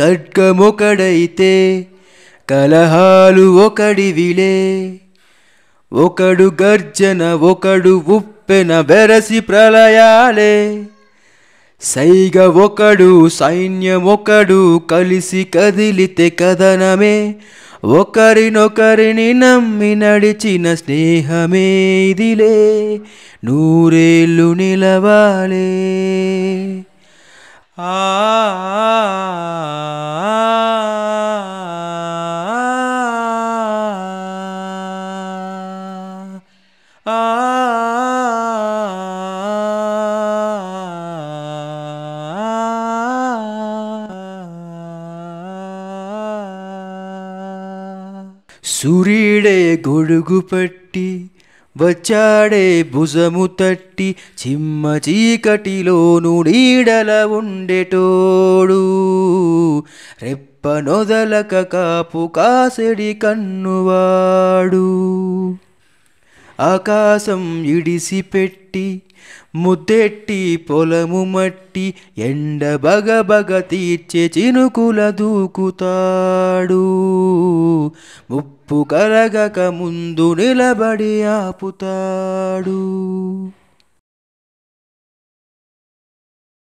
ఖడ్గమొకడైతే కలహాలు ఒకడివిలే, ఒకడు గర్జన ఒకడు ఉప్పెన వెరసి ప్రళయాలే. సైగ ఒకడు సైన్యమొకడు కలిసి కదిలితే కథనమే, ఒకరినొకరిని నమ్మి నడిచిన స్నేహమే ఇదిలే నూరేళ్ళు నిలవాలే. ఆ సూర్యుడే గొడుగు పట్టి వచ్చాడే భుజము తట్టి, చిమ్మ చీకటిలోను నీడల ఉండేటోడు, రెప్పనొదలక కాపు కాసడి కన్నువాడు. ఆకాశం ఇడిసిపెట్టి ముద్దెట్టి పొలము మట్టి, ఎండ బగబగ తీర్చే చినుకుల దూకుతాడు, ముప్పు కలగక ముందు నిలబడి ఆపుతాడు.